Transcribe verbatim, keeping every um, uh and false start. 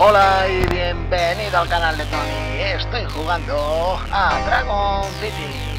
Hola y bienvenido al canal de Tony. Estoy jugando a Dragon City.